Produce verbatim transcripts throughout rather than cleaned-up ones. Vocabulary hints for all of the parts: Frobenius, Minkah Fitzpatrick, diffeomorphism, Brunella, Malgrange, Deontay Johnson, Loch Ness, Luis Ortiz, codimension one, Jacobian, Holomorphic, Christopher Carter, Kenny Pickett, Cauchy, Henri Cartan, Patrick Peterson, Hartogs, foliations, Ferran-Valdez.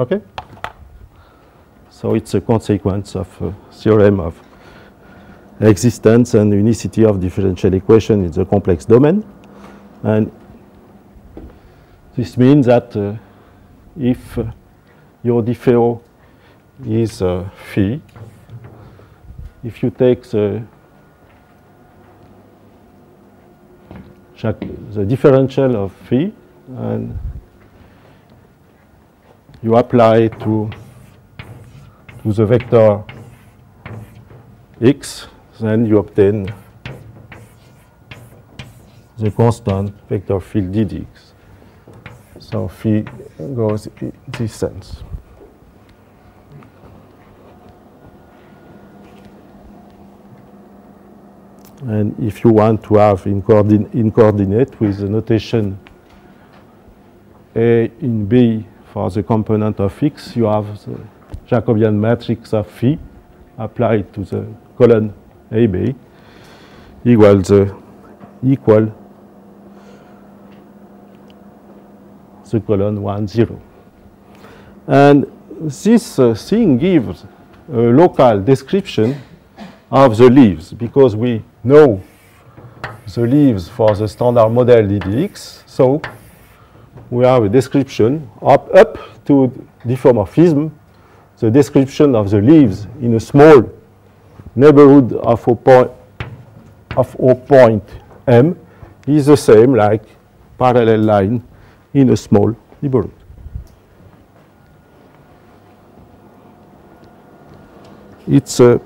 Okay? So it's a consequence of uh, theorem of existence and unicity of differential equation in the complex domain. And this means that uh, if uh, your D F O is uh, phi, if you take the, the differential of phi and you apply to, to the vector x, then you obtain the constant vector field d d x. So phi goes in this sense. And if you want to have in, coordin in coordinate with the notation A in B for the component of X, you have the Jacobian matrix of phi applied to the column A B equals the, equal the column one, zero. And this uh, thing gives a local description of the leaves, because we know the leaves for the standard model d d x, so we have a description up, up to diffeomorphism, the description of the leaves in a small neighborhood of O point, of O point M is the same like parallel line in a small neighborhood. It's a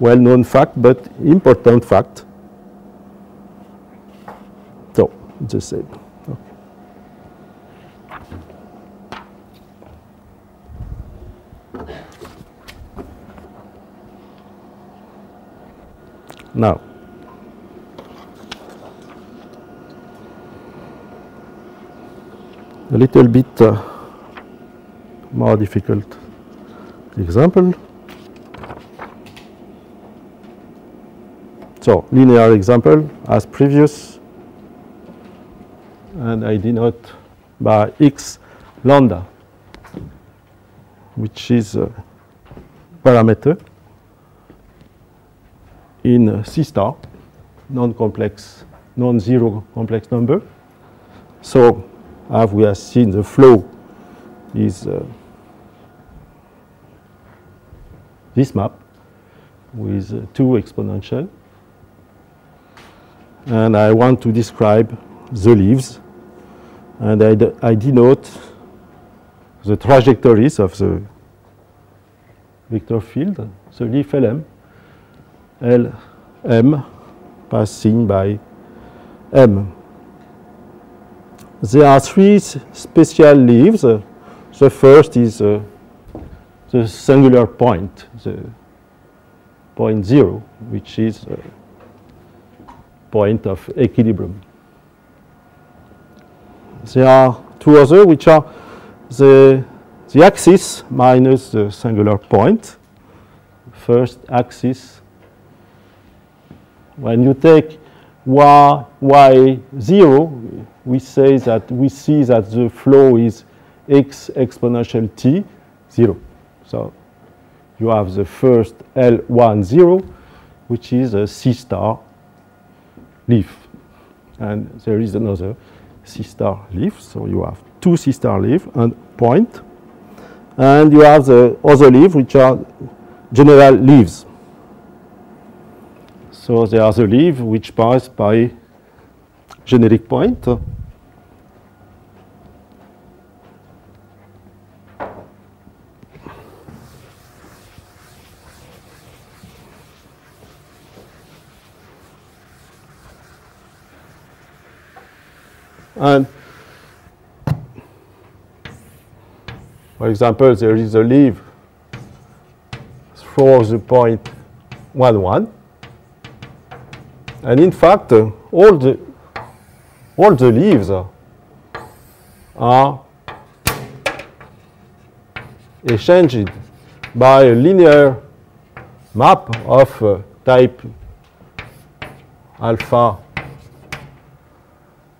well-known fact, but important fact. So, the same. Okay. Now, a little bit uh, more difficult example. So, linear example as previous, and I denote by x lambda, which is a parameter in C star, non-complex, non-zero complex number. So, as we have seen, the flow is uh, this map with uh, two exponential. And I want to describe the leaves, and I, de I denote the trajectories of the vector field, the leaf L M, L M passing by M. There are three special leaves. The first is uh, the singular point, the point zero, which is uh, point of equilibrium. There are two others, which are the, the axis minus the singular point. First axis, when you take y, y zero, we say that we see that the flow is x exponential t zero. So you have the first L one zero, which is a C star leaf, and there is another C star leaf, so you have two C star leaf and point, and you have the other leaf which are general leaves. So there are the leaves which pass by generic point, and for example there is a leaf for the point one, one, and in fact uh, all the all the leaves are exchanged by a linear map of uh, type alpha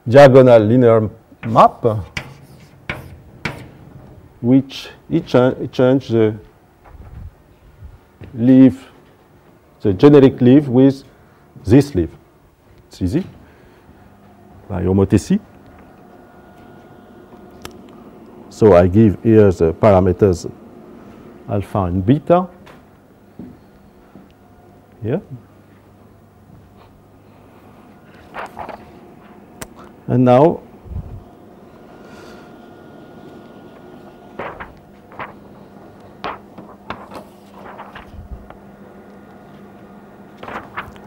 diagonal linear map which it, cha it change the leaf, the generic leaf with this leaf. It's easy by homothecy. So I give here the parameters alpha and beta here. And now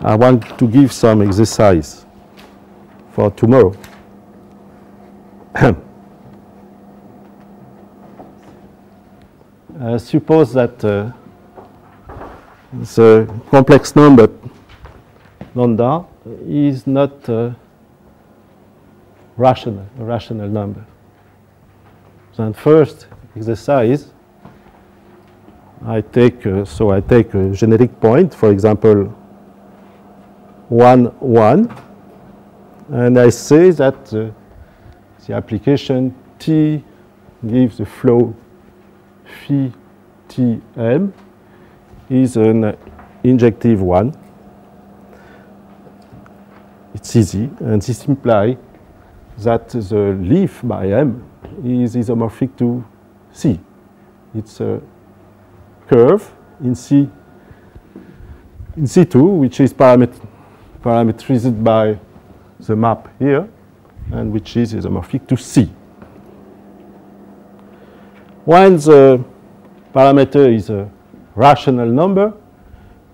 I want to give some exercise for tomorrow. uh, suppose that uh, the complex number lambda is not uh, rational, a rational number. Then first exercise, I take uh, so I take a generic point, for example, one, one, and I say that uh, the application T gives the flow phi T M is an injective one. It's easy, and this implies that the leaf by M is isomorphic to C. It's a curve in C in C two, which is parameter. parametrized by the map here, and which is isomorphic to C. When the parameter is a rational number,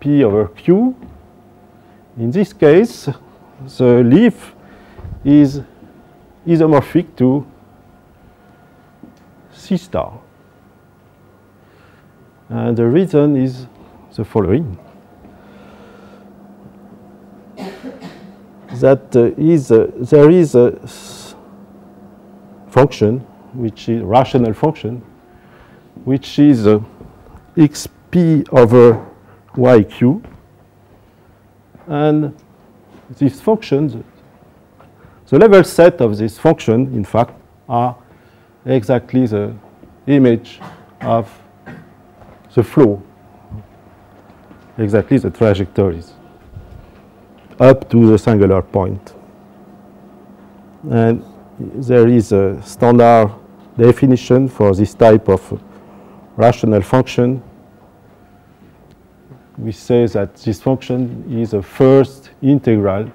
P over Q, in this case, the leaf is isomorphic to C star. And the reason is the following. That uh, is uh, there is a function which is rational function, which is uh, xp over yq, and this function, the level set of this function, in fact, are exactly the image of the flow, exactly the trajectories up to the singular point. And there is a standard definition for this type of rational function. We say that this function is a first integral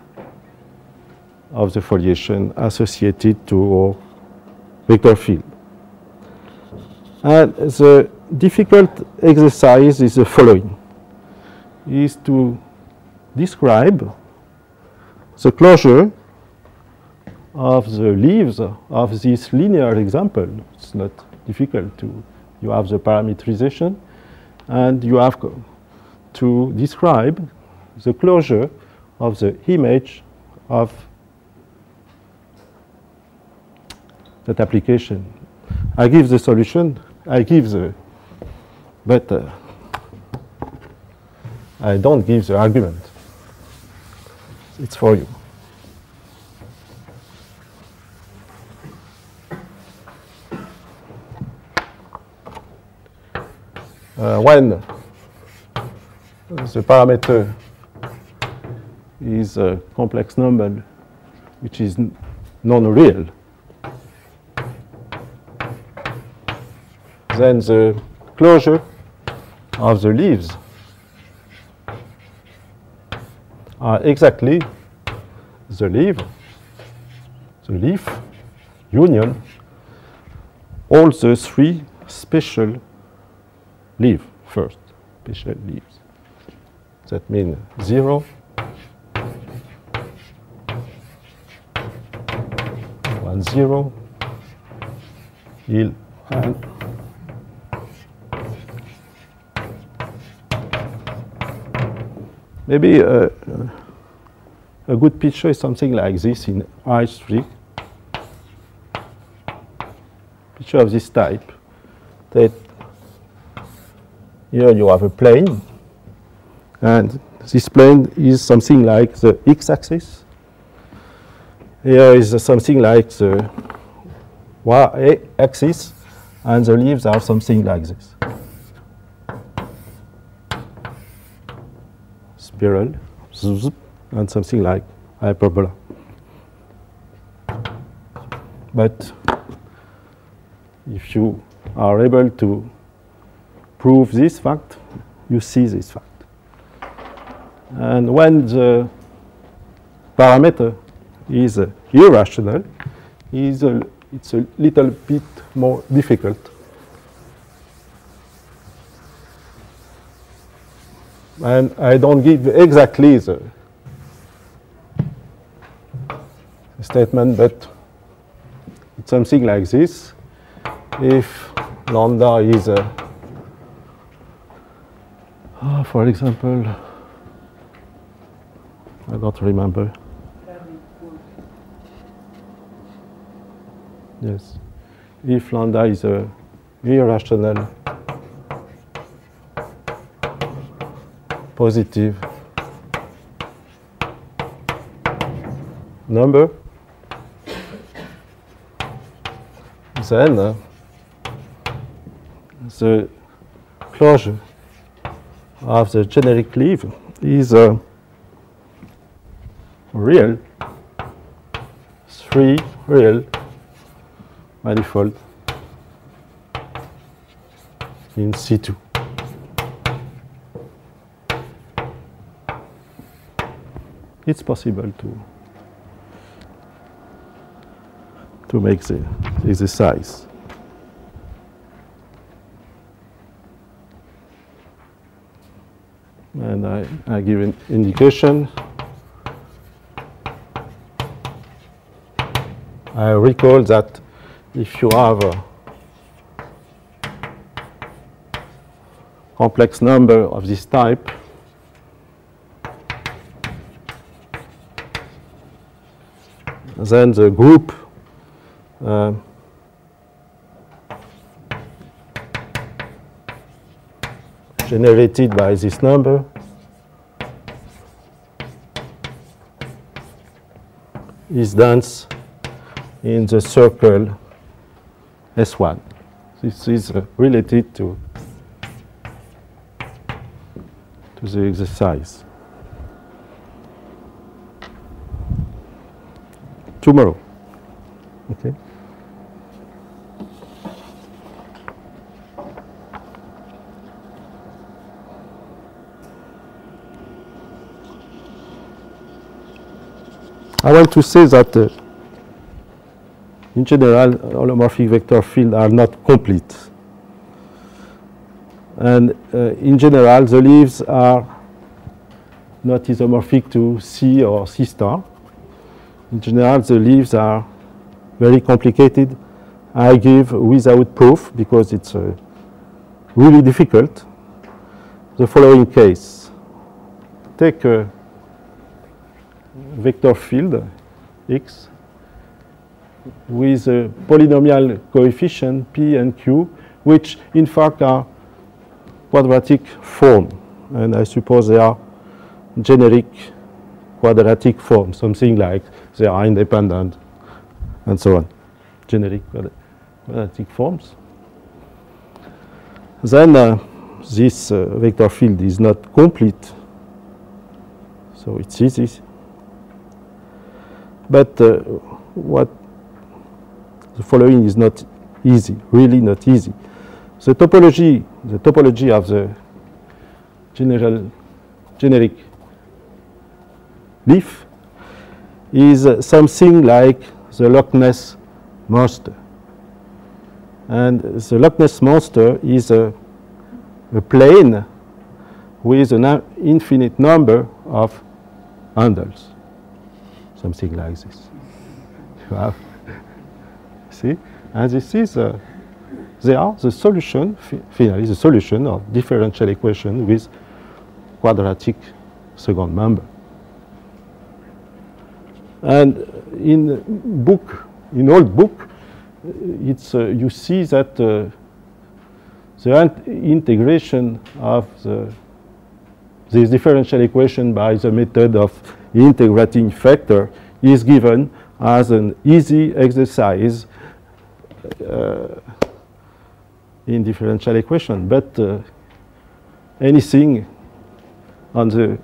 of the foliation associated to a vector field. And the difficult exercise is the following, is to describe the closure of the leaves of this linear example. It's not difficult to, you have the parametrization, and you have to describe the closure of the image of that application. I give the solution, I give the, but uh, I don't give the argument. It's for you. Uh, when the parameter is a complex number which is non-real, then the closure of the leaves are exactly the leaf, the leaf union, all the three special leaves first, special leaves. That means zero, one, zero, il, and maybe uh, a good picture is something like this in I three. Picture of this type. That here you have a plane, and this plane is something like the x-axis. Here is something like the y-axis, and the leaves are something like this. Spiral and something like hyperbola. But if you are able to prove this fact, you see this fact. And when the parameter is uh, irrational, is a, it's a little bit more difficult. And I don't give exactly the statement, but it's something like this. If lambda is, uh, oh, for example, I don't remember. Yes. If lambda is a irrational positive number, then uh, the closure of the generic leaf is a uh, real three real manifold in C two. It's possible to to make the exercise. And I, I give an indication. I recall that if you have a complex number of this type, then the group uh, generated by this number is dense in the circle S one. This is uh, related to, to the exercise. Tomorrow. Okay. I want to say that uh, in general, holomorphic vector fields are not complete. And uh, in general, the leaves are not isomorphic to C or C star. In general, the leaves are very complicated. I give without proof because it's uh, really difficult. The following case. Take a vector field X with a polynomial coefficient P and Q, which in fact are quadratic form. And I suppose they are generic quadratic form, something like they are independent and so on, generic quadratic forms. Then uh, this uh, vector field is not complete, so it's easy. But uh, what the following is not easy, really not easy. The topology, the topology of the general generic leaf is uh, something like the Loch Ness monster. And the Loch Ness monster is a, a plane with an infinite number of handles, something like this. You have, see, and this is uh, they are the solution, finally the solution of differential equation with quadratic second member. And in book, in old book, it's uh, you see that uh, the integration of the, this differential equation by the method of integrating factor is given as an easy exercise uh, in differential equation, but uh, anything on the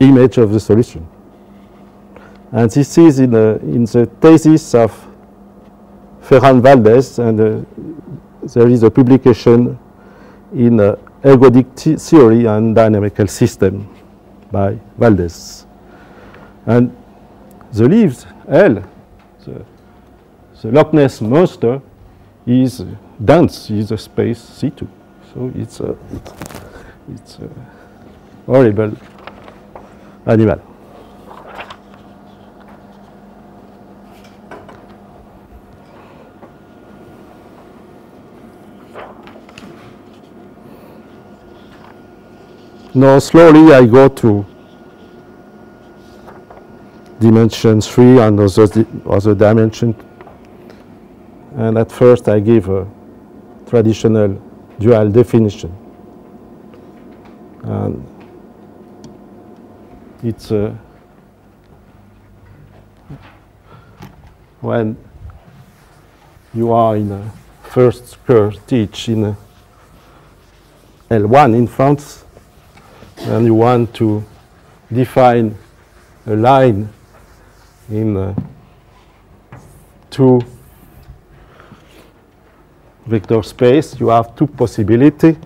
image of the solution. And this is in, uh, in the thesis of Ferran-Valdez, and uh, there is a publication in uh, ergodic theory and dynamical system by Valdez. And the leaves, L, the, the Loch Ness monster, is dense, is a space C two. So it's a, it's a horrible animal. Now slowly I go to dimension three and other, di other dimension. And at first I give a traditional dual definition. And it's a, when you are in a first curve teach in a L one in France, and you want to define a line in uh, two vector space, you have two possibilities.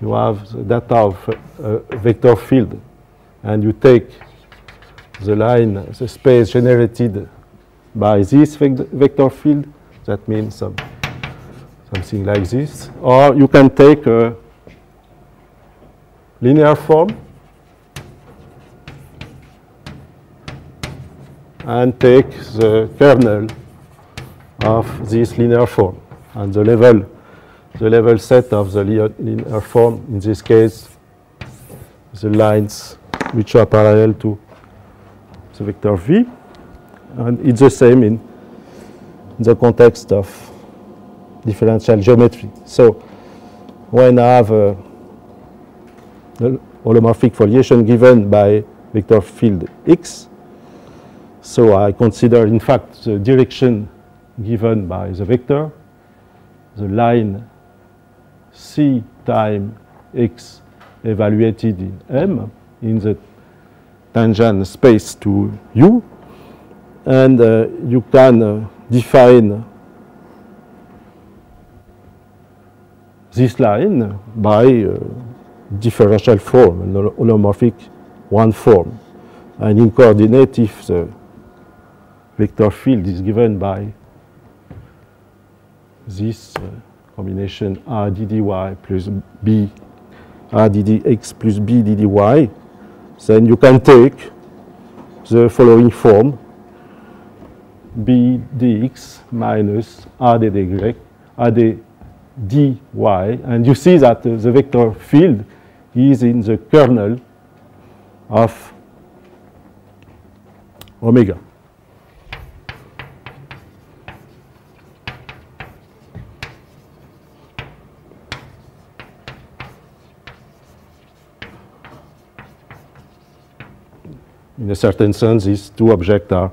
You have the data of a vector field, and you take the line, the space generated by this vector field. That means some, something like this. Or you can take a linear form and take the kernel of this linear form, and the level, the level set of the linear form, in this case, the lines which are parallel to the vector v. And it's the same in the context of differential geometry. So when I have a holomorphic foliation given by vector field x, so I consider, in fact, the direction given by the vector, the line c times x evaluated in M in the tangent space to U, and uh, you can uh, define this line by uh, differential form, an holomorphic one form, and in coordinate, if the vector field is given by this uh, combination r d d y plus b r d d x plus b d d y, then you can take the following form b dx minus r d d y r d d y, and you see that uh, the vector field is in the kernel of omega. In a certain sense, these two objects are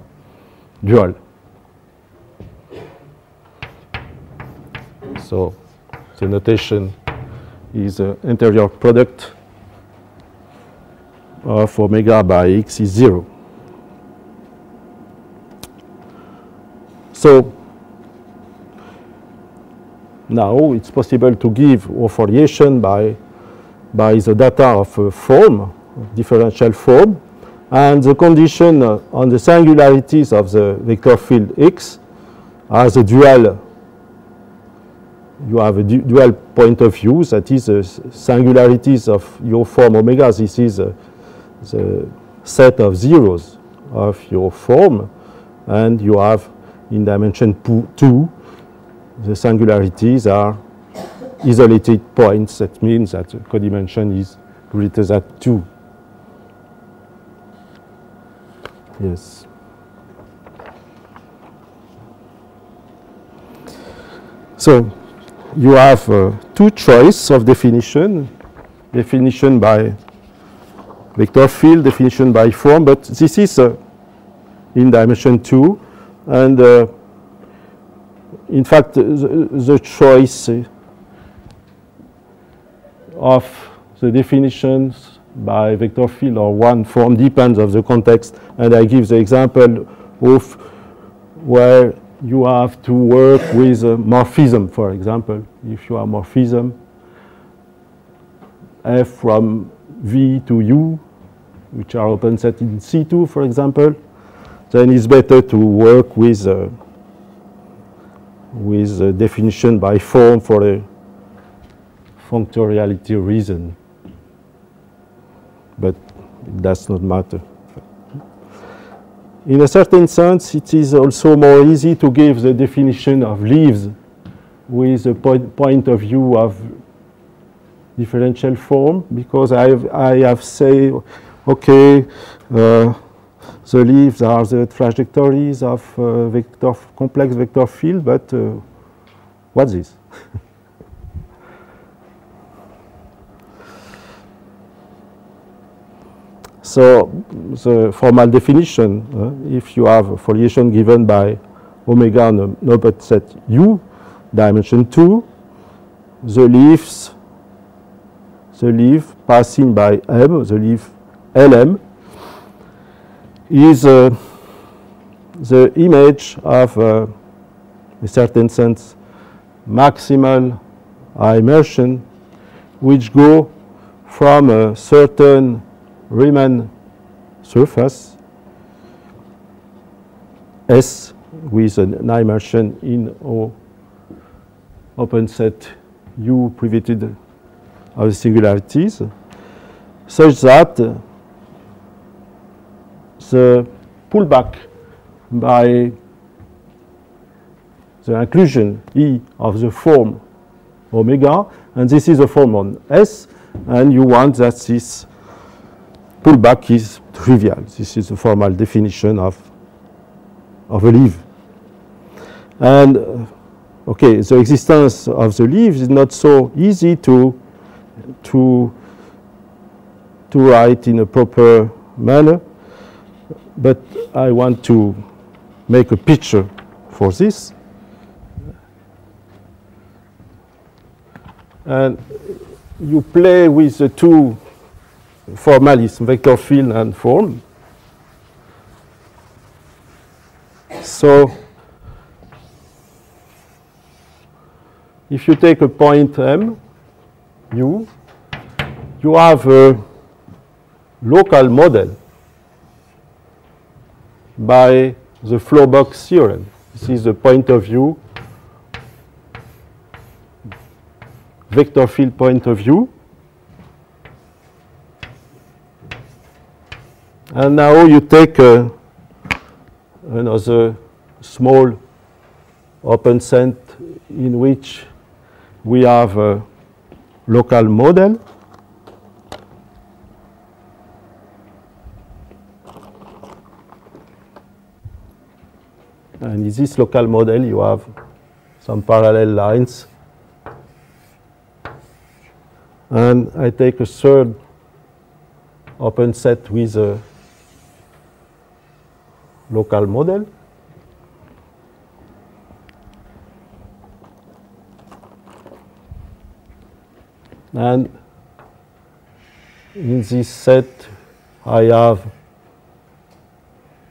dual. So the notation is the interior product of omega by x is zero. So now it's possible to give a foliation by, by the data of a form, differential form. And the condition uh, on the singularities of the vector field x are the dual. You have a du dual point of view, that is the singularities of your form omega. This is uh, the set of zeros of your form, and you have in dimension two the singularities are isolated points. That means that the codimension is greater than two. Yes. So you have uh, two choices of definition, definition by vector field, definition by form, but this is uh, in dimension two. And uh, in fact, the, the choice of the definitions by vector field or one form depends on the context. And I give the example of where you have to work with a morphism, for example. If you have morphism f from v to u, which are open set in C two, for example, then it's better to work with uh, with a definition by form for a functoriality reason. But it does not matter. In a certain sense, it is also more easy to give the definition of leaves with a point, point of view of differential form, because I have, I have say, okay, uh, the leaves are the trajectories of uh, vector complex vector field, but uh, what's this? So the formal definition, uh, if you have a foliation given by omega on an open set U, dimension two, the leaves, the leaf passing by M, the leaf L M, is uh, the image of, uh, in a certain sense, maximal immersion, which go from a certain Riemann surface S with an immersion in O open set U privated of singularities, such that uh, the pullback by the inclusion E of the form omega, and this is a form on S, and you want that this pullback is trivial. This is a formal definition of, of a leaf. And, okay, the existence of the leaves is not so easy to, to, to write in a proper manner, but I want to make a picture for this. And you play with the two formalism, vector field and form. So if you take a point M, U, you have a local model by the flow box theorem. This is the point of view, vector field point of view. And now you take uh, another small open set in which we have a local model. And in this local model, you have some parallel lines. And I take a third open set with a local model. And in this set, I have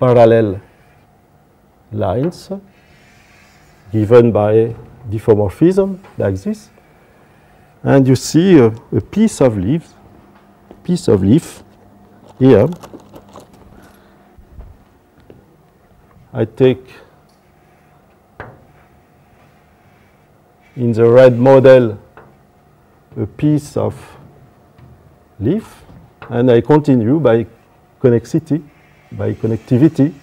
parallel lines given by diffeomorphism, like this. And you see a, a piece of leaf, piece of leaf here. I take in the red model a piece of leaf, and I continue by connexity, by connectivity,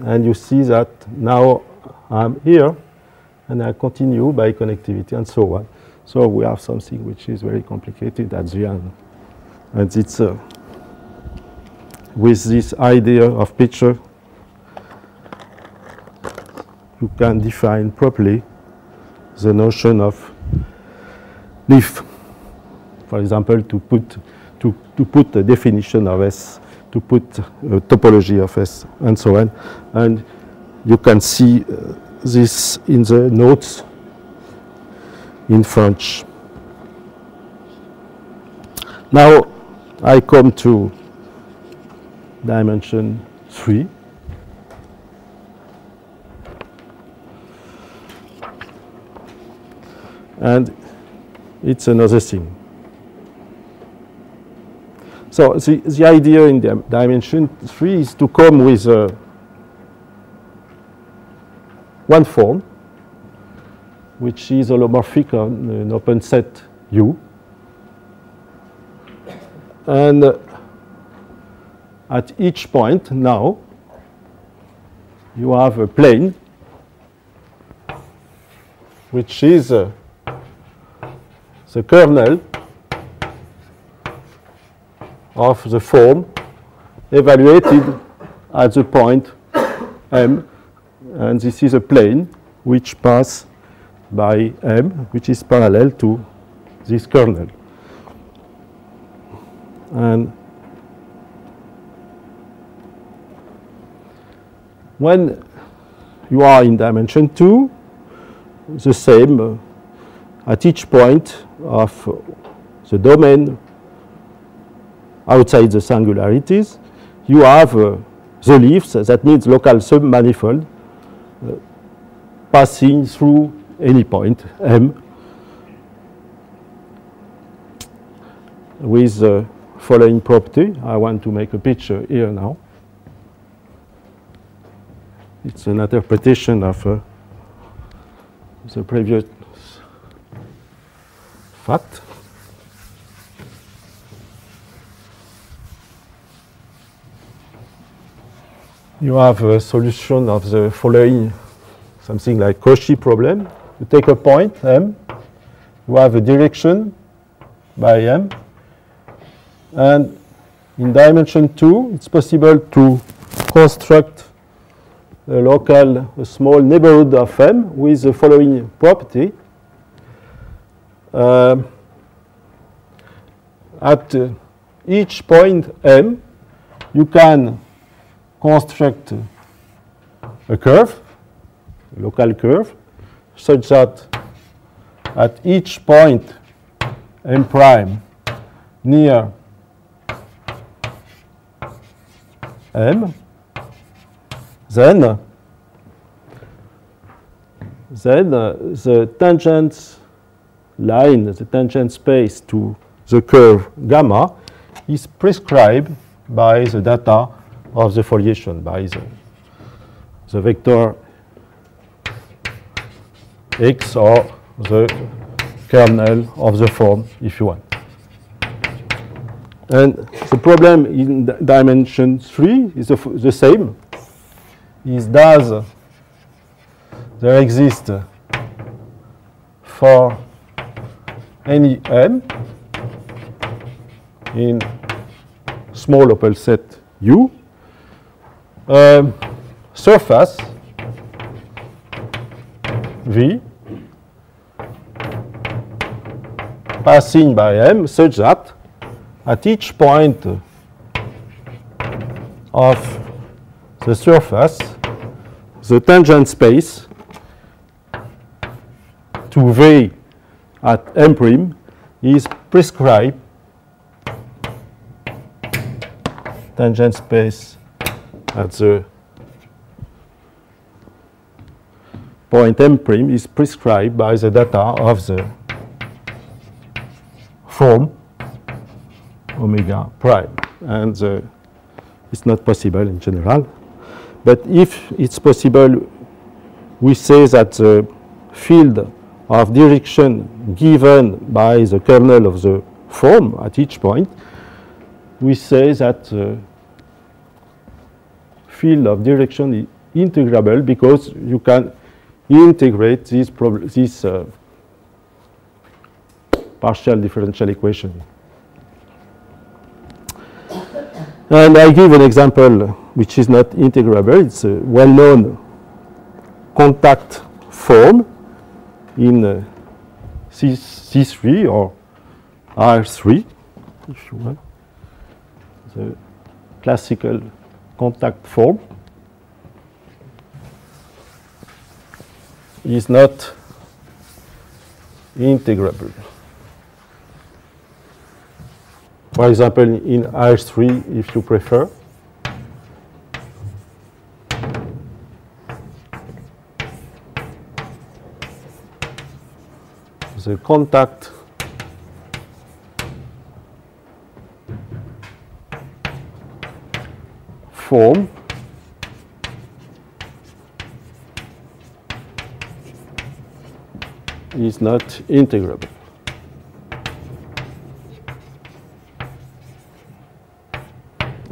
and you see that now I'm here, and I continue by connectivity, and so on. So we have something which is very complicated at the end, and it's uh, with this idea of picture, you can define properly the notion of leaf. For example, to put, to, to put a definition of S, to put a topology of S, and so on. And you can see uh, this in the notes in French. Now I come to dimension three. And it's another thing. So the, the idea in the dimension three is to come with uh, one form, which is holomorphic on an open set U. And uh, at each point now, you have a plane, which is uh, the kernel of the form evaluated at the point M, and this is a plane which passes by M, which is parallel to this kernel. And when you are in dimension two, the same uh, at each point of uh, the domain outside the singularities, you have uh, the leaves, that means local submanifold, uh, passing through any point M with the uh, following property. I want to make a picture here now. It's an interpretation of uh, the previous fact. You have a solution of the following, something like Cauchy problem. You take a point, M, you have a direction by M, and in dimension two, it's possible to construct a local, a small neighborhood of M with the following property. Uh, at uh, each point M, you can construct a curve, a local curve, such that at each point M prime near M, then, then uh, the tangent line, the tangent space to the curve gamma is prescribed by the data of the foliation, by the, the vector X or the kernel of the form, if you want. And the problem in dimension three is the, the same. Is does there exist for any M in small open set U um, surface V passing by M such that at each point of the surface, the tangent space to V at M prime is prescribed tangent space at the point M prime is prescribed by the data of the form omega prime, and the, it's not possible in general. But if it's possible, we say that the field of direction given by the kernel of the form at each point, we say that the field of direction is integrable because you can integrate this, this uh, partial differential equation. And I give an example which is not integrable. It's a well-known contact form in uh, C three or R three, if you want, the classical contact form is not integrable. for example, in H three if you prefer. The contact form is not integrable.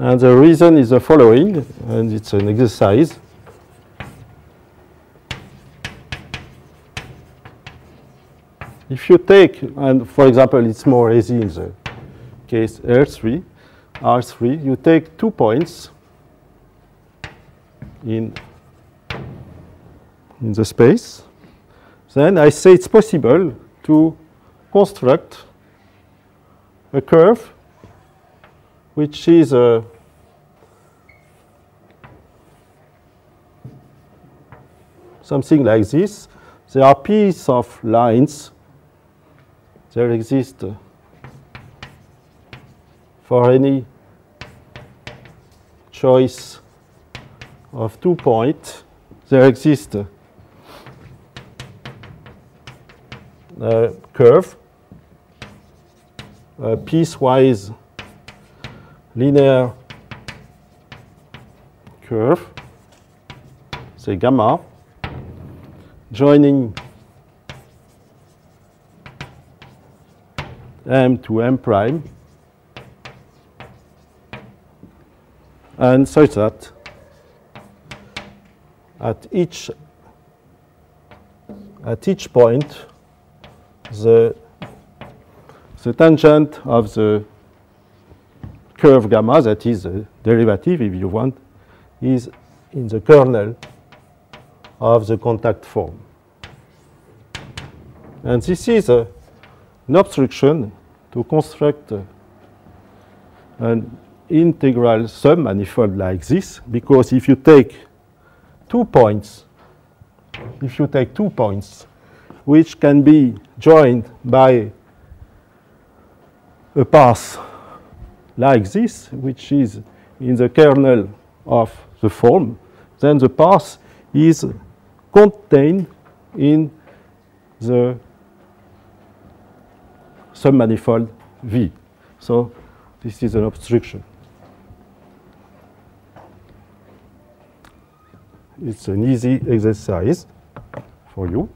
And the reason is the following, and it's an exercise. If you take, and for example, it's more easy in the case R three, R three, you take two points in, in the space, then I say it's possible to construct a curve which is a something like this. There are pieces of lines. There exist uh, for any choice of two points. There exists uh, a curve, a piecewise linear curve, say gamma, joining M to M prime, and such that at each at each point the the tangent of the curve gamma, that is the derivative if you want, is in the kernel of the contact form. And this is a, an obstruction to construct uh, an integral submanifold like this, because if you take two points, if you take two points which can be joined by a path like this, which is in the kernel of the form, then the path is contained in the submanifold V. So this is an obstruction. It's an easy exercise for you.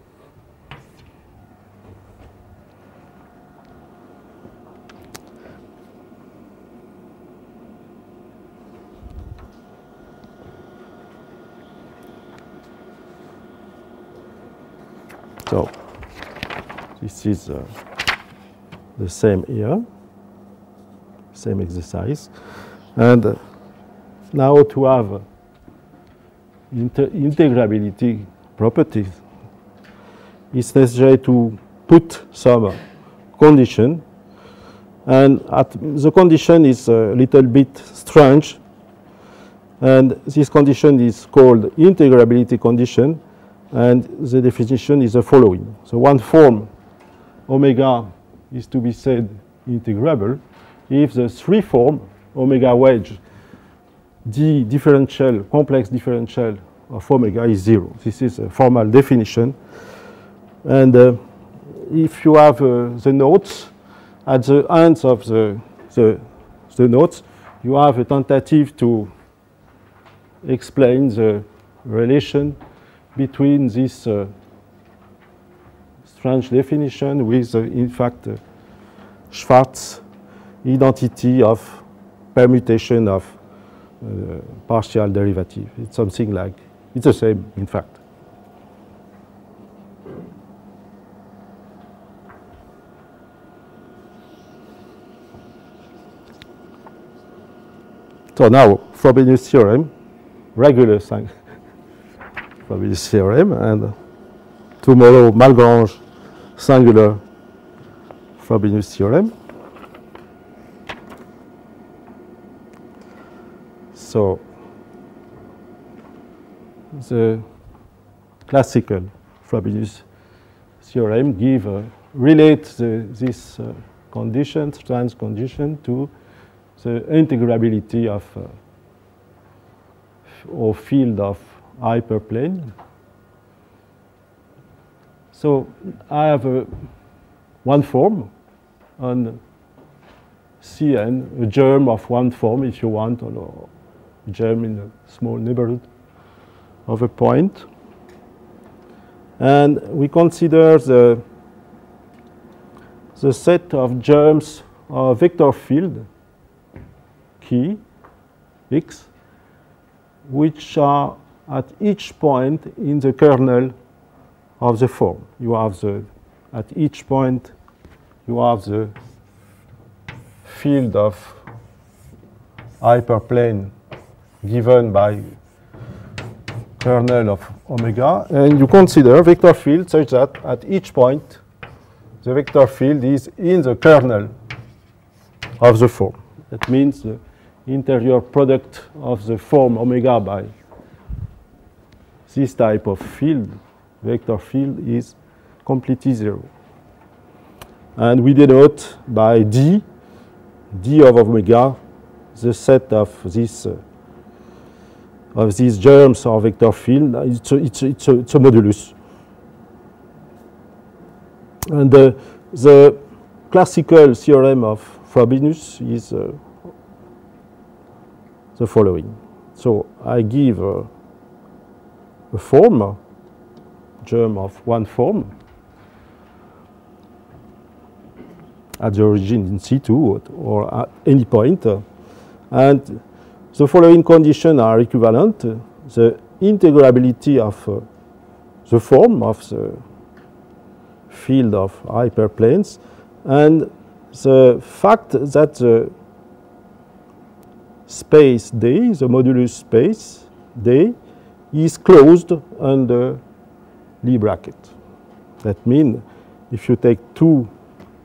So this is uh, the same here, same exercise. And uh, now to have uh, inter integrability properties, it's necessary to put some uh, condition. And at the condition is a little bit strange. And this condition is called integrability condition. And the definition is the following. So one form, omega, is to be said integrable if the three form, omega wedge, d differential, complex differential of omega is zero. This is a formal definition. And uh, if you have uh, the nodes, at the ends of the, the, the nodes, you have a tentative to explain the relation between this uh, strange definition with, uh, in fact, uh, Schwartz identity of permutation of uh, partial derivative. It's something like, it's the same, in fact. So now, Frobenius theorem, regular thing. Frobenius theorem, and tomorrow Malgrange singular Frobenius theorem. So the classical Frobenius theorem give uh, relate the, this uh, condition, trans condition, to the integrability of uh, or field of hyperplane. So I have a, one form on C N, a germ of one form, if you want, or a germ in a small neighborhood of a point. And we consider the, the set of germs of vector field, K, X, which are at each point in the kernel of the form. You have the, at each point, you have the field of hyperplane given by kernel of omega, and you consider vector field such that at each point, the vector field is in the kernel of the form. That means the interior product of the form omega by this type of field, vector field, is completely zero. And we denote by D, D of omega, the set of this uh, of these germs or vector field. It's a, it's a, it's a, it's a modulus. And uh, the classical theorem of Frobenius is uh, the following. So I give uh, a form, germ of one form, at the origin in C two or at any point, uh, and the following conditions are equivalent. The integrability of uh, the form of the field of hyperplanes, and the fact that the space D, the modulus space D, is closed under Lie bracket. That means if you take two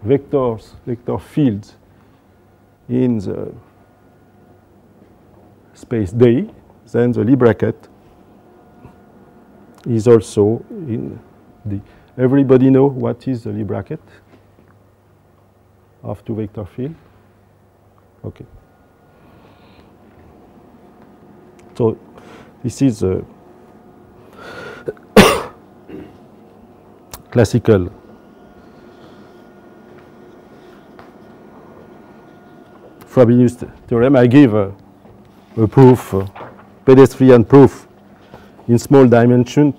vectors, vector fields in the space D, then the Lie bracket is also in D. Everybody know what is the Lie bracket of two vector field? Okay. So this is a classical Frobenius theorem. I give a, a proof, a pedestrian proof in small dimension,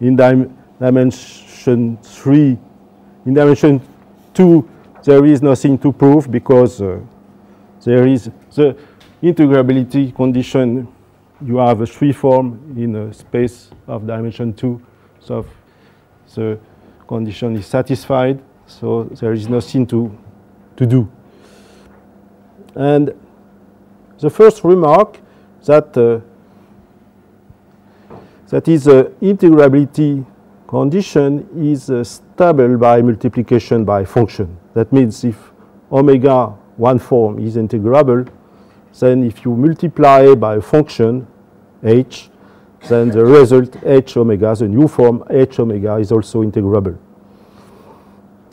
in dim dimension three, in dimension two, there is nothing to prove because uh, there is the integrability condition. You have a three form in a space of dimension two, so the condition is satisfied, so there is nothing to, to do. And the first remark that uh, that is the uh, integrability condition is uh, stable by multiplication by function. That means if omega one form is integrable, then if you multiply by a function h, then the result h omega, the new form h omega, is also integrable.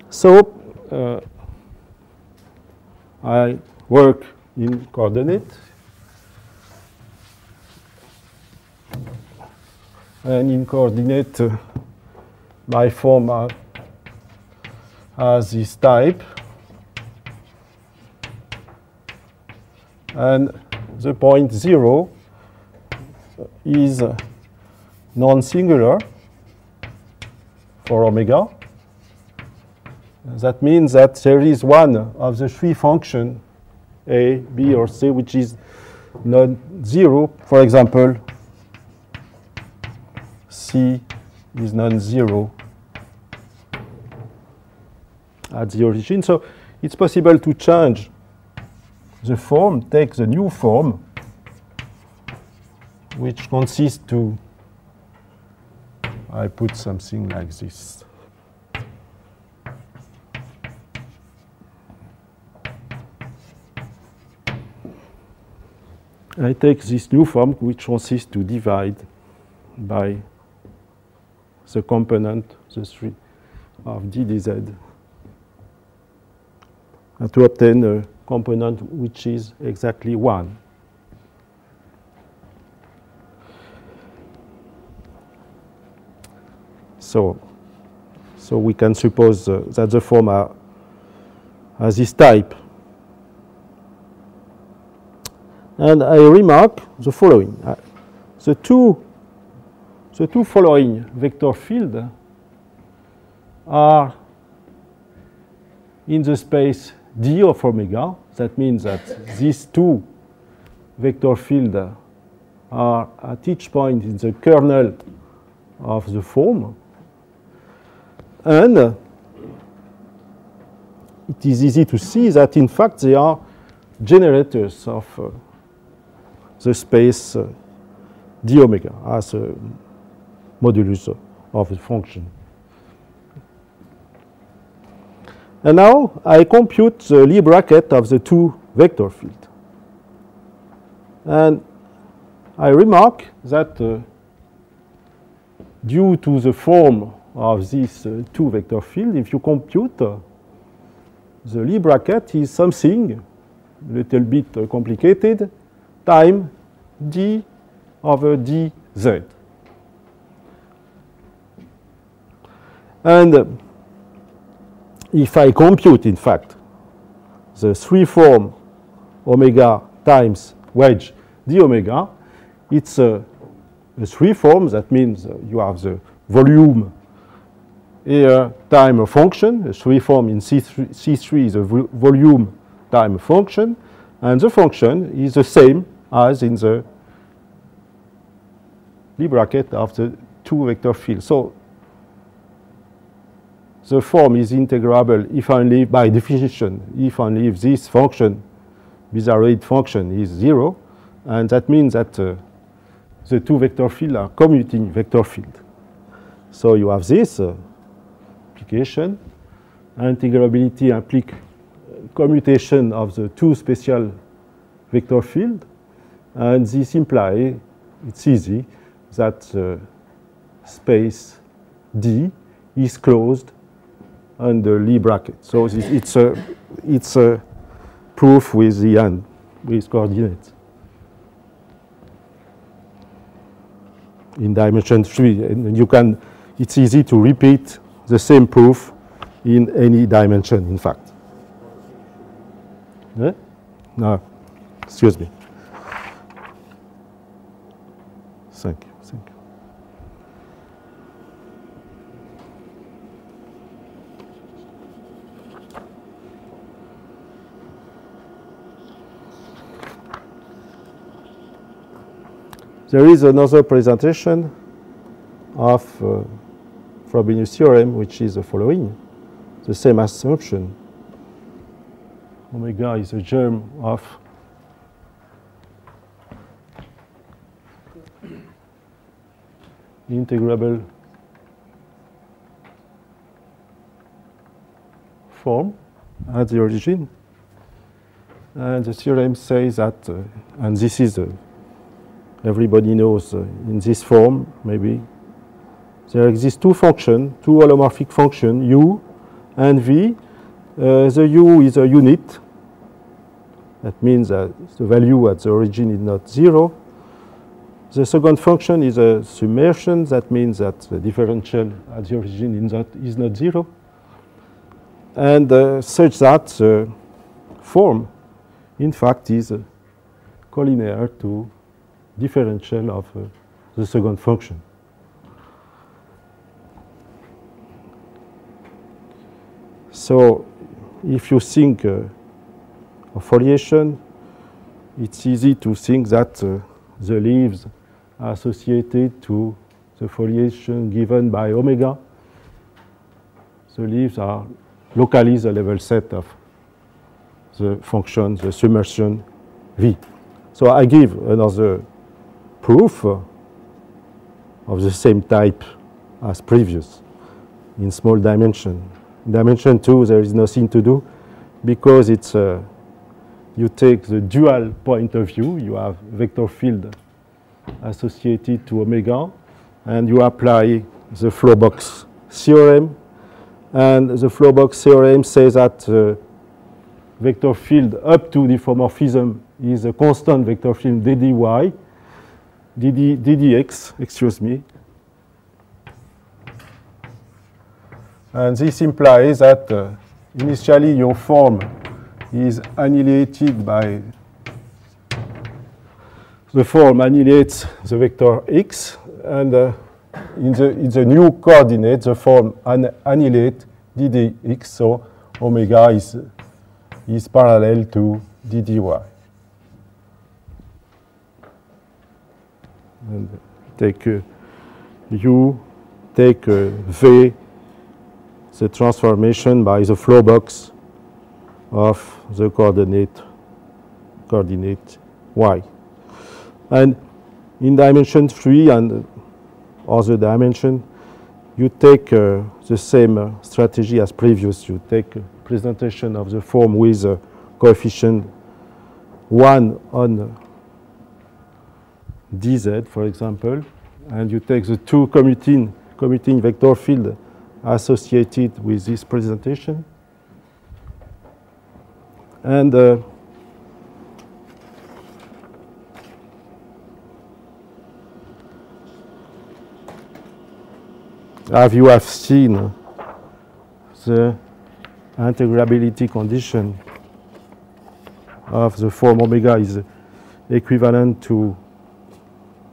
So uh, I work in coordinate, and in coordinate uh, my form uh, has this type, and the point zero is non-singular for omega. That means that there is one of the three functions A, B, or C which is non-zero. For example, C is non-zero at the origin. So it's possible to change the form, take the new form, which consists to, I put something like this. I take this new form, which consists to divide by the component, the three of d d z, and to obtain a component, which is exactly one. So, so we can suppose uh, that the form are, are this type. And I remark the following. Uh, the, two, the two following vector fields are in the space d of omega. That means that these two vector fields are at each point in the kernel of the form. And it is easy to see that, in fact, they are generators of uh, the space uh, d omega as a modulus of the function. And now I compute the Lie bracket of the two vector fields. And I remark that uh, due to the form of these uh, two vector fields, if you compute uh, the Lie bracket is something a little bit uh, complicated, time d over dz. And uh, if I compute, in fact, the three form omega times wedge d omega, it's uh, a three form. That means uh, you have the volume here time a function, a three form in C three, C three is a vo volume time a function, and the function is the same as in the Lie bracket of the two vector fields. So the form is integrable if only by definition, if only if this function, this arrayed function, is zero, and that means that uh, the two vector fields are commuting vector fields. So you have this. Uh, Integrability implique commutation of the two special vector fields, and this implies, it's easy, that uh, space D is closed under Lie bracket. So it's a, it's a proof with the end, with coordinates in dimension three, and you can, it's easy to repeat the same proof in any dimension, in fact. Eh? No, excuse me. Thank you, thank you. There is another presentation of uh, Frobenius theorem, which is the following, the same assumption. Omega is a germ of integrable form at the origin. And the theorem says that, uh, and this is, uh, everybody knows uh, in this form, maybe, there exist two functions, two holomorphic functions, u and v. Uh, the u is a unit. That means that the value at the origin is not zero. The second function is a summation. That means that the differential at the origin is not, is not zero. And uh, such that the uh, form, in fact, is uh, collinear to differential of uh, the second function. So if you think uh, of foliation, it's easy to think that uh, the leaves are associated to the foliation given by omega. The leaves are locally the level set of the function, the summation v. So I give another proof uh, of the same type as previous in small dimension. Dimension two, there is nothing to do because it's uh, you take the dual point of view. You have vector field associated to omega, and you apply the Flowbox theorem. And the Flowbox theorem says that uh, vector field up to diffeomorphism is a constant vector field ddy, dd, ddx, excuse me. And this implies that uh, initially your form is annihilated by the form annihilates the vector x, and uh, in, the, in the new coordinate, the form an annihilates ddx, so omega is, is parallel to ddy. And take uh, u, take uh, v, the transformation by the flow box of the coordinate coordinate y. And in dimension three and other dimension, you take uh, the same uh, strategy as previous. You take a presentation of the form with a coefficient one on dz, for example, and you take the two commuting, commuting vector field associated with this presentation. And uh, as you have seen, the integrability condition of the form omega is equivalent to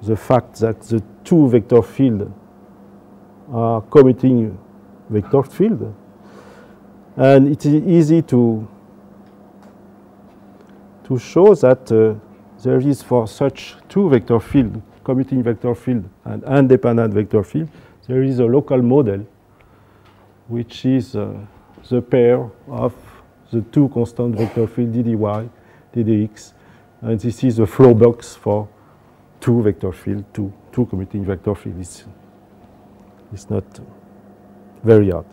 the fact that the two vector fields are commuting vector field, and it is easy to to show that uh, there is for such two vector field, commuting vector field and independent vector field, there is a local model which is uh, the pair of the two constant vector field ddy, ddx, and this is a flow box for two vector field, two two commuting vector field. It's, it's not very hard.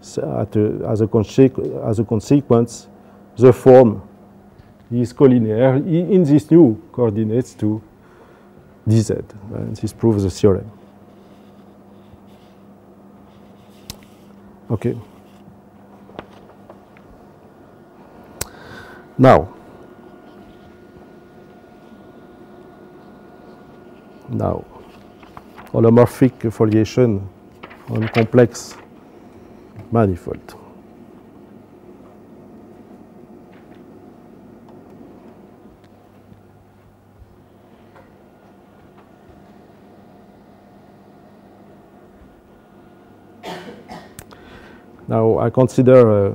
So at a, as, a as a consequence, the form is collinear in these new coordinates to dz. And this proves the theorem. Okay. Now, now, holomorphic foliation on complex manifold. Now I consider uh,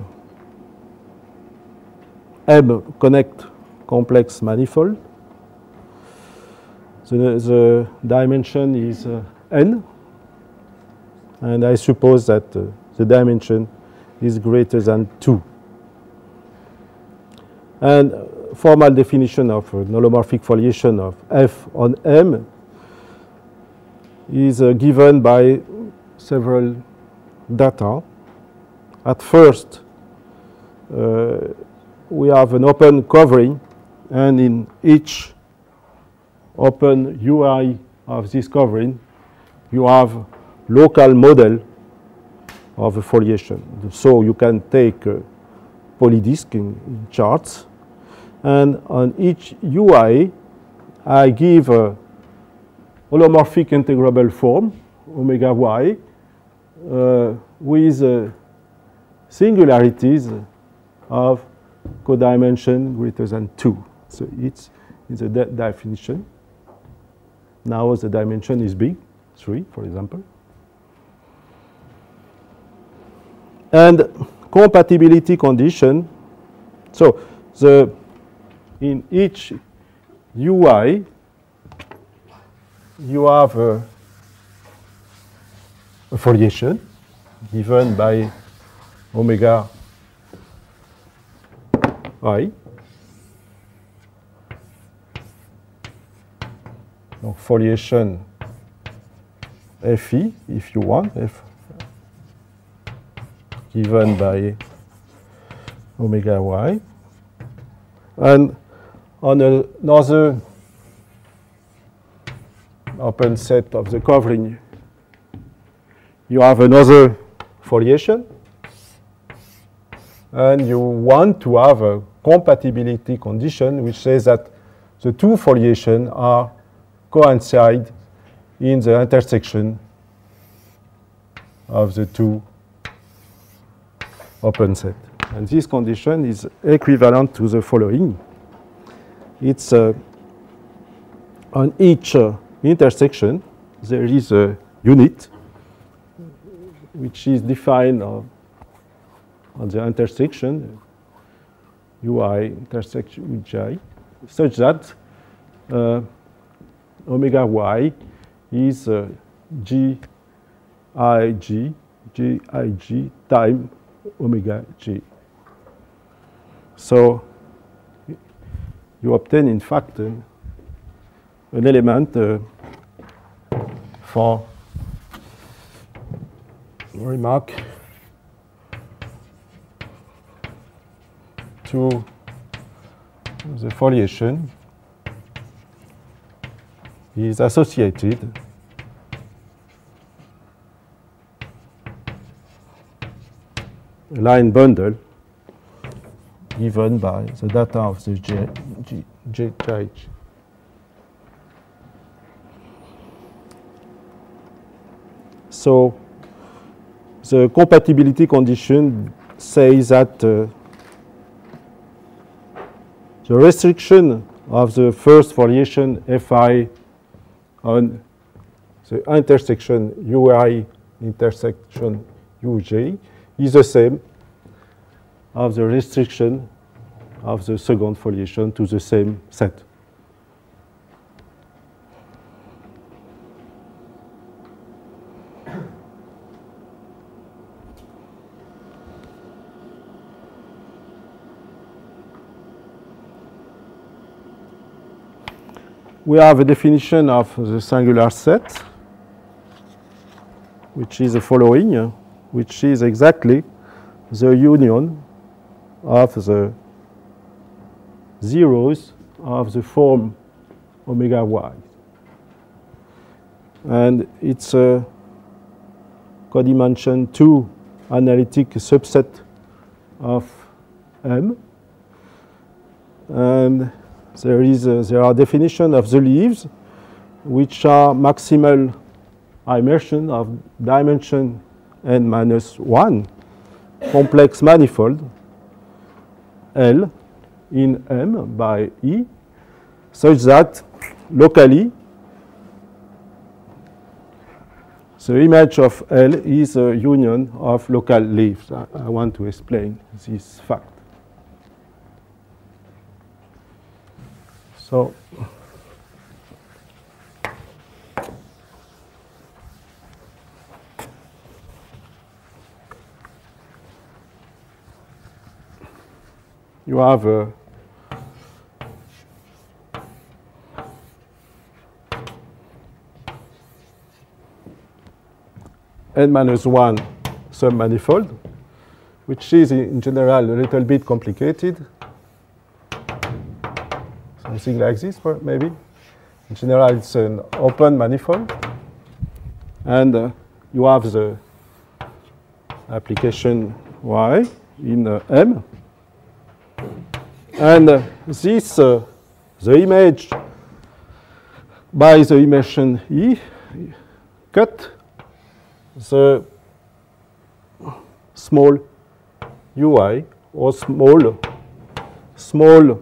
M connect complex manifold. So the, the dimension is uh, n. And I suppose that uh, the dimension is greater than two. And formal definition of uh, holomorphic foliation of F on M is uh, given by several data. At first, uh, we have an open covering, and in each open U I of this covering, you have local model of a foliation. So you can take a polydisc in, in charts, and on each U I, I give a holomorphic integrable form, omega y, uh, with uh, singularities of codimension greater than two. So it's, it's a de definition. Now the dimension is big, three, for example. And compatibility condition. So the in each U I you have a, a foliation given by omega I. So foliation F E, if you want, F given by omega y. And on another open set of the covering, you have another foliation and you want to have a compatibility condition which says that the two foliations are coincide in the intersection of the two open set. And this condition is equivalent to the following. It's uh, on each uh, intersection there is a unit which is defined uh, on the intersection ui intersection uj such that uh, omega y is uh, g I g g I g time omega g. So you obtain in fact an, an element uh, for remark to the foliation is associated line bundle given by the data of the J, J, J, J. So the compatibility condition says that uh, the restriction of the first foliation Fi on the intersection Ui intersection Uj is the same of the restriction of the second foliation to the same set. We have a definition of the singular set, which is the following, which is exactly the union of the zeros of the form omega y. And it's a codimension two analytic subset of M. And there, is a, there are definitions of the leaves, which are maximal immersion of dimension n minus one complex manifold L in M by E such that locally the image of L is a union of local leaves. I, I want to explain this fact. So you have a n minus one submanifold, which is in general a little bit complicated. Something like this, maybe. In general, it's an open manifold, and uh, you have the application y in uh, M. And uh, this, uh, the image by the immersion E cut the small Ui or small small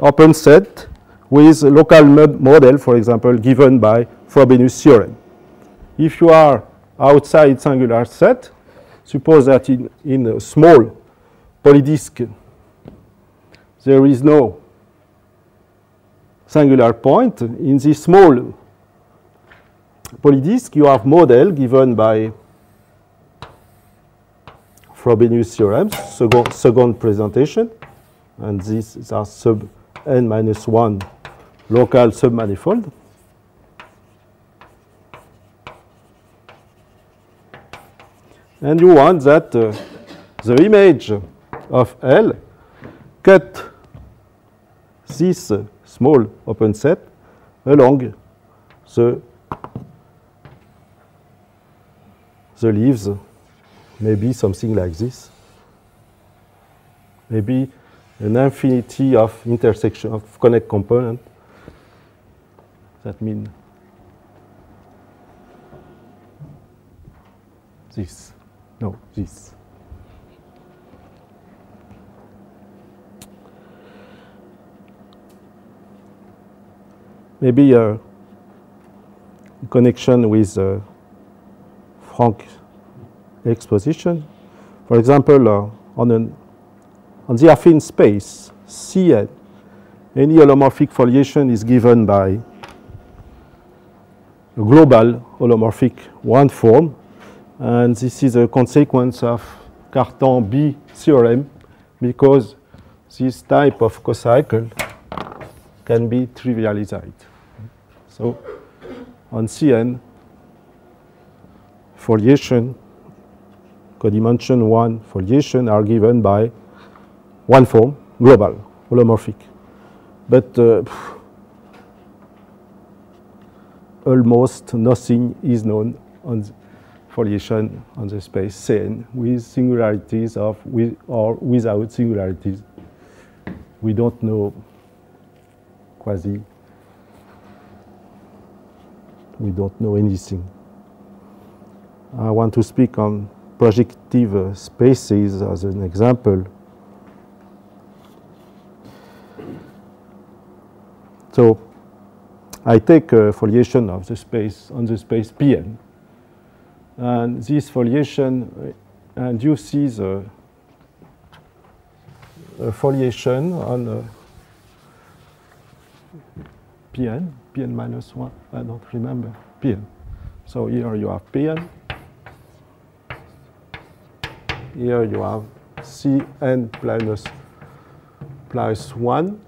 open set with local mod model, for example, given by Frobenius theorem. If you are outside singular set, suppose that in, in a small polydisc there is no singular point. In this small polydisc, you have model given by Frobenius theorem, second, second presentation, and these are sub n minus one local submanifold. And you want that uh, the image of L cut this uh, small open set along the, the leaves, maybe something like this. maybe an infinity of intersection of connect component. That means this, no, this. Maybe a connection with uh, Frank exposition. For example, uh, on, an, on the affine space, C N, any holomorphic foliation is given by a global holomorphic one form. And this is a consequence of Cartan B theorem, because this type of cocycle can be trivialized. So on C N, foliation, codimension one foliation are given by one form, global, holomorphic. But uh, almost nothing is known on the foliation on the space C N with singularities of, with or without singularities. We don't know quasi. We don't know anything. I want to speak on projective uh, spaces as an example. So I take a foliation of the space on the space P N, and this foliation, and you see the uh, foliation on uh, Pn, Pn minus one, I don't remember, Pn. So here you have Pn, here you have Cn plus, plus one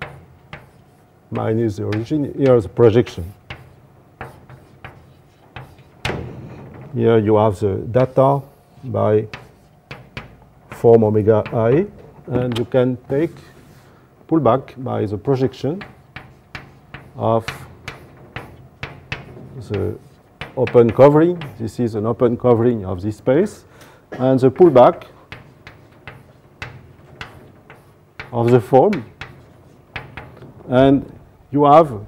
minus the origin, here the projection. Here you have the data by form omega I, and you can take pullback by the projection of the open covering. This is an open covering of this space, and the pullback of the form, and you have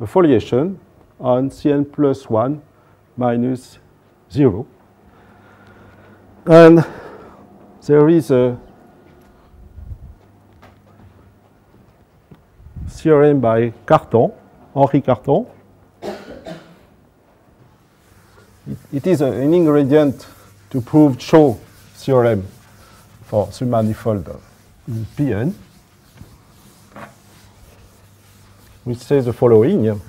a foliation on Cn plus one minus zero, and there is a theorem by Cartan, Henri Cartan. It, it is a, an ingredient to prove Cho theorem for submanifold of Pn, which says the following.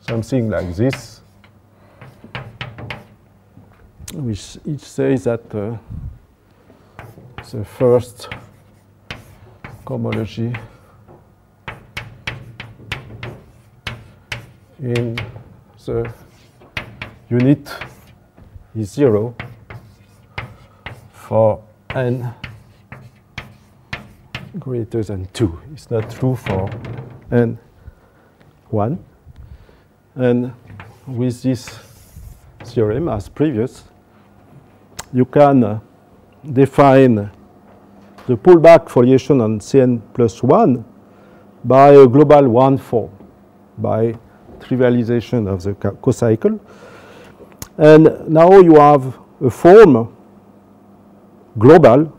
Something like this, which it says that uh, the first cohomology in the unit is zero for n greater than two. It's not true for n one. And with this theorem, as previous, you can uh, define the pullback foliation on Cn plus one by a global one form, by trivialization of the cocycle. And now you have a form global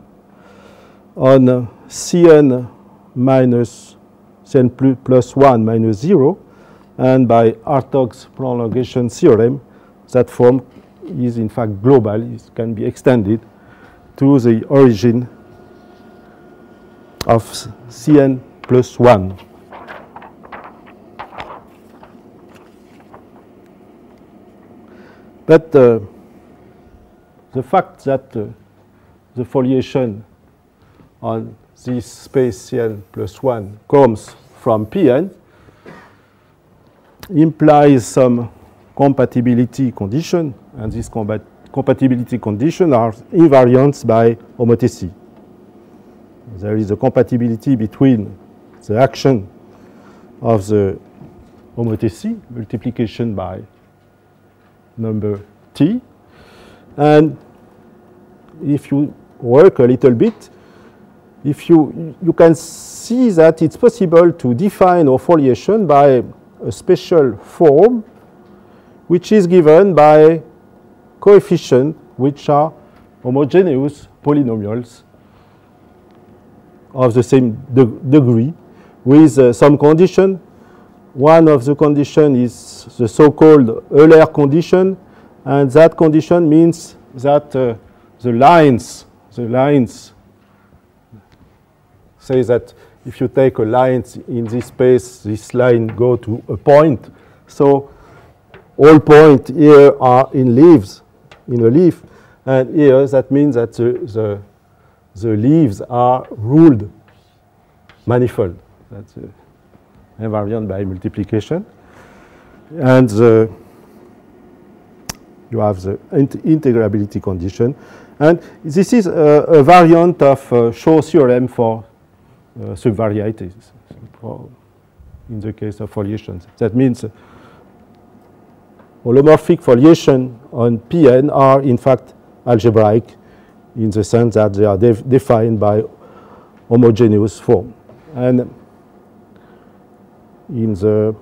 on uh, Cn minus Cn plus one minus zero, and by Hartog's prolongation theorem, that form is in fact global. It can be extended to the origin of Cn plus one. But uh, the fact that uh, the foliation on this space Cn plus one comes from Pn implies some compatibility condition, and these combat compatibility conditions are invariants by homothecy. There is a compatibility between the action of the homothecy, multiplication by number t. And if you work a little bit, if you, you can see that it's possible to define our foliation by a special form which is given by coefficients which are homogeneous polynomials of the same de degree with uh, some condition. One of the condition is the so-called Euler condition, and that condition means that uh, the lines, the lines say that if you take a line in this space, this line go to a point. So all points here are in leaves, in a leaf, and here that means that the the, the leaves are ruled manifold. That's the invariant by multiplication, and the, you have the integrability condition, and this is a, a variant of uh, Shaw's theorem for Uh, subvarieties in the case of foliations. That means uh, holomorphic foliation on Pn are in fact algebraic in the sense that they are def defined by homogeneous form. And in the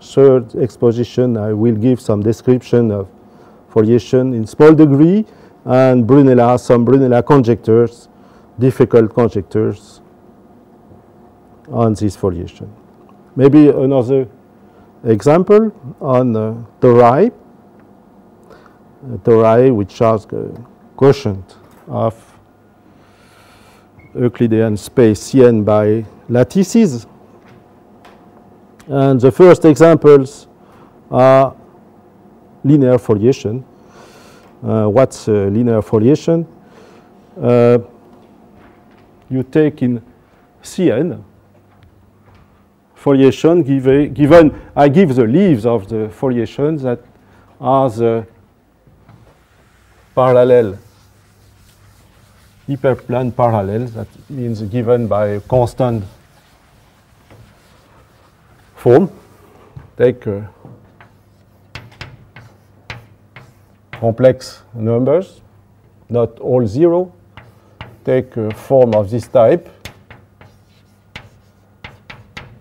third exposition I will give some description of foliation in small degree and Brunella, some Brunella conjectures, difficult conjectures on this foliation. Maybe another example on uh, tori, uh, tori which are the quotient of Euclidean space C n by lattices. And the first examples are linear foliation. Uh, what's uh, linear foliation? Uh, you take in C n foliation give, given, I give the leaves of the foliation that are the parallel, hyperplane parallel, that means given by a constant form. Take uh, complex numbers, not all zero. Take a form of this type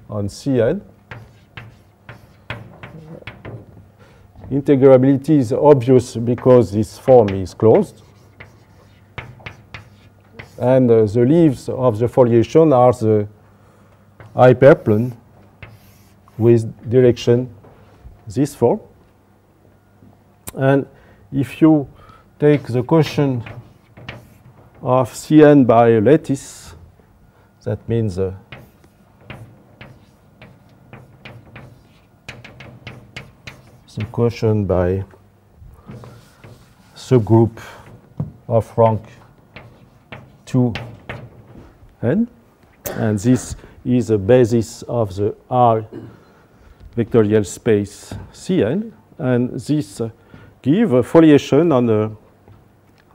on C n. Integrability is obvious because this form is closed. And uh, the leaves of the foliation are the hyperplane with direction this form. And if you take the quotient of C n by a lattice, that means uh, the quotient by subgroup of rank two n, and this is the basis of the R vectorial space C n, and this uh, give a foliation on uh,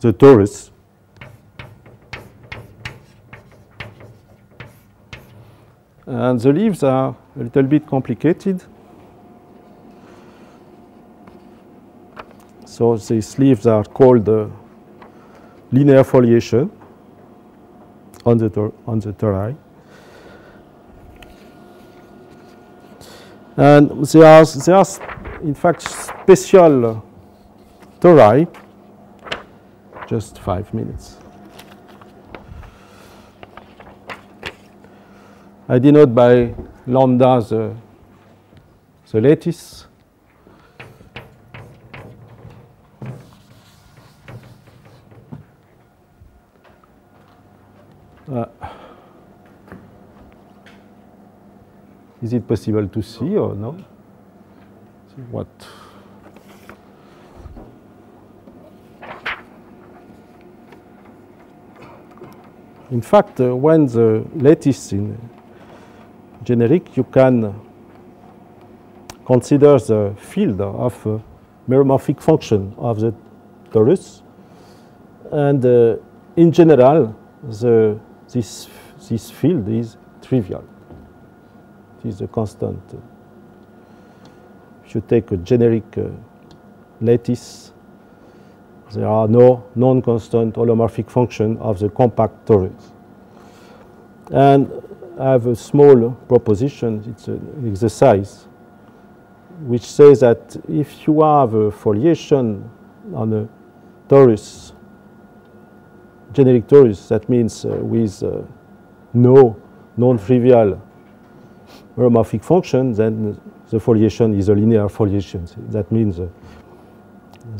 the torus, and the leaves are a little bit complicated. So these leaves are called uh, linear foliation on the tor on the tori, and there are there are in fact special uh, tori. Just five minutes. I denote by lambda the the lattice. Uh, is it possible to see or no? What? In fact, uh, when the lattice in generic, you can consider the field of uh, meromorphic function of the torus, and uh, in general, the This, this field is trivial. It is a constant. If you take a generic uh, lattice, there are no non-constant holomorphic function of the compact torus. And I have a small proposition, it's an exercise, which says that if you have a foliation on a torus, generic torus, that means uh, with uh, no non-trivial holomorphic function, then the foliation is a linear foliation. That means uh,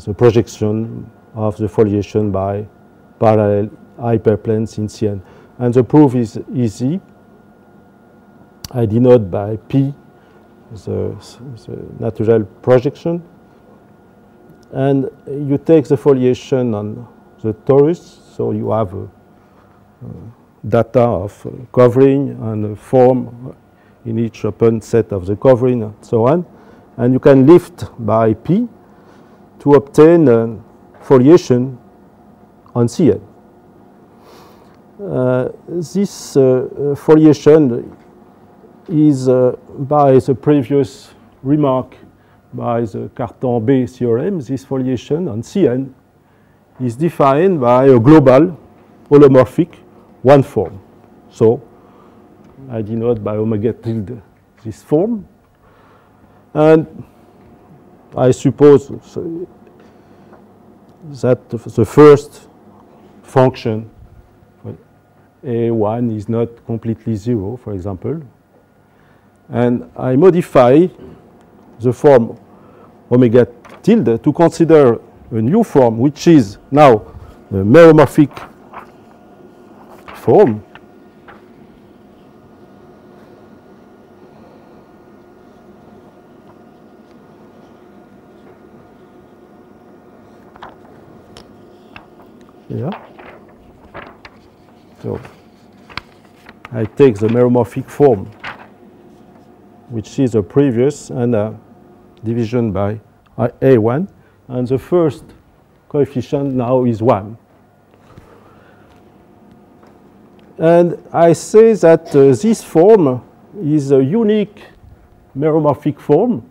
the projection of the foliation by parallel hyperplanes in C N. And the proof is easy. I denote by P the, the natural projection. And you take the foliation on the torus, so you have uh, uh, data of uh, covering and uh, form in each open set of the covering and so on. And you can lift by P to obtain uh, foliation on C N. Uh, this uh, foliation is uh, by the previous remark by the Cartan B theorem, this foliation on C N is defined by a global holomorphic one form. So I denote by omega tilde this form. And I suppose that the first function A one is not completely zero, for example. And I modify the form omega tilde to consider a new form, which is now a meromorphic form. Yeah. So I take the meromorphic form, which is a previous and a division by A one. And the first coefficient now is one. And I say that uh, this form is a unique meromorphic form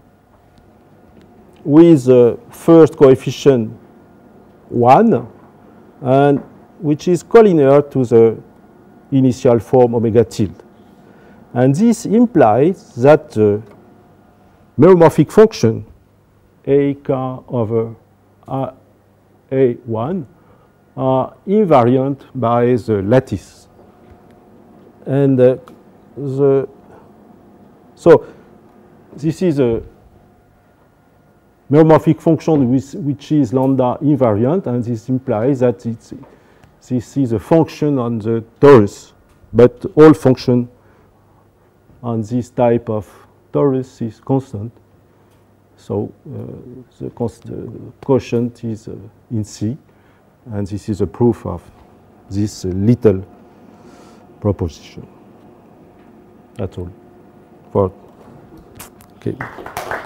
with the uh, first coefficient one, and which is collinear to the initial form omega tilde. And this implies that the meromorphic function A K over A one are invariant by the lattice. And uh, the so this is a meromorphic function with, which is lambda invariant, and this implies that it's, this is a function on the torus, but all function on this type of torus is constant. So uh, the cost, uh, quotient is uh, in C, and this is a proof of this uh, little proposition. That's all. For okay.